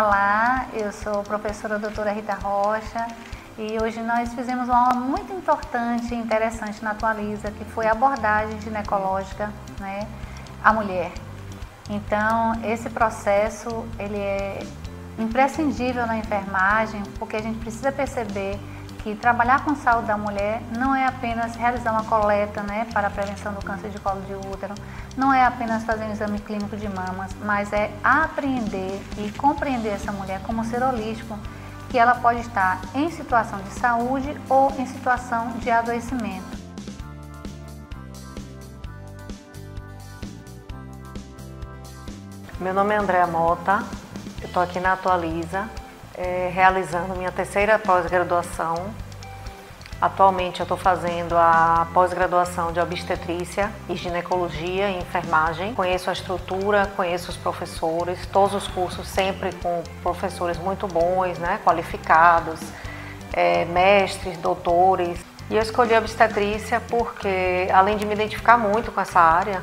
Olá, eu sou a professora doutora Rita Rocha e hoje nós fizemos uma aula muito importante e interessante na Atualiza, que foi a abordagem ginecológica, né, à mulher. Então, esse processo ele é imprescindível na enfermagem, porque a gente precisa perceber que trabalhar com saúde da mulher não é apenas realizar uma coleta, né, para a prevenção do câncer de colo de útero, não é apenas fazer um exame clínico de mamas, mas é apreender e compreender essa mulher como ser holístico, que ela pode estar em situação de saúde ou em situação de adoecimento. Meu nome é Andréa Mota, eu estou aqui na Atualiza, realizando minha terceira pós-graduação. Atualmente eu estou fazendo a pós-graduação de obstetrícia e ginecologia e enfermagem. Conheço a estrutura, conheço os professores, todos os cursos sempre com professores muito bons, né, qualificados, mestres, doutores. E eu escolhi a obstetrícia porque, além de me identificar muito com essa área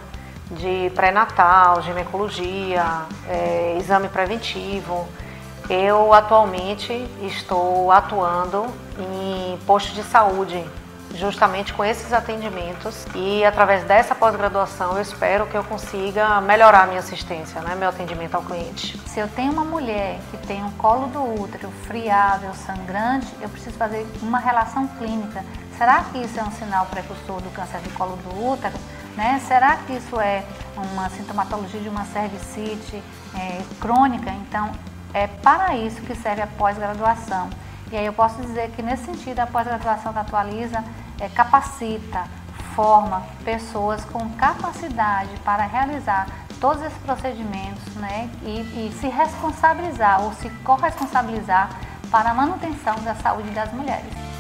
de pré-natal, ginecologia, exame preventivo, eu atualmente estou atuando em posto de saúde, justamente com esses atendimentos, e através dessa pós-graduação eu espero que eu consiga melhorar a minha assistência, né, meu atendimento ao cliente. Se eu tenho uma mulher que tem um colo do útero friável, sangrante, eu preciso fazer uma relação clínica. Será que isso é um sinal precursor do câncer de colo do útero? Né? Será que isso é uma sintomatologia de uma cervicite crônica? Então, é para isso que serve a pós-graduação. E aí eu posso dizer que, nesse sentido, a pós-graduação da Atualiza capacita, forma pessoas com capacidade para realizar todos esses procedimentos, né, e se responsabilizar ou se corresponsabilizar para a manutenção da saúde das mulheres.